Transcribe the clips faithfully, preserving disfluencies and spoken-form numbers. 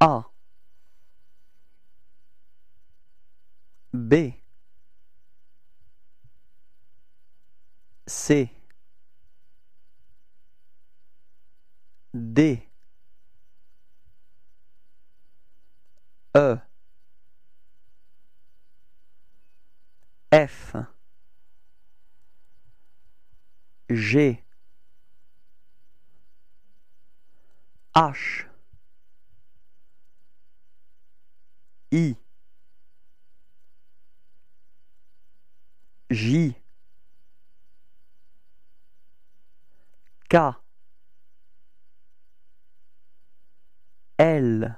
A, B, C, D, E, F, G, H, I, J, K, L,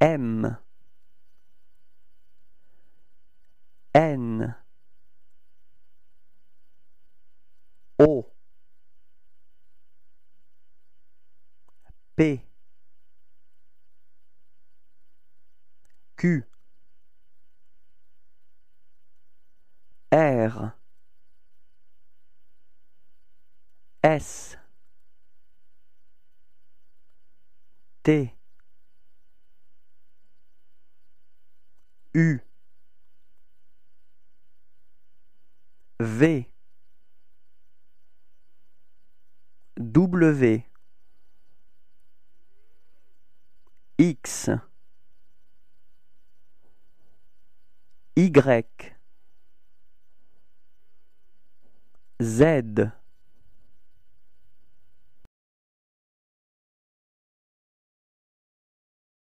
M, N, O, P, Q, R, S, T, U, V, W, X, Y, Z,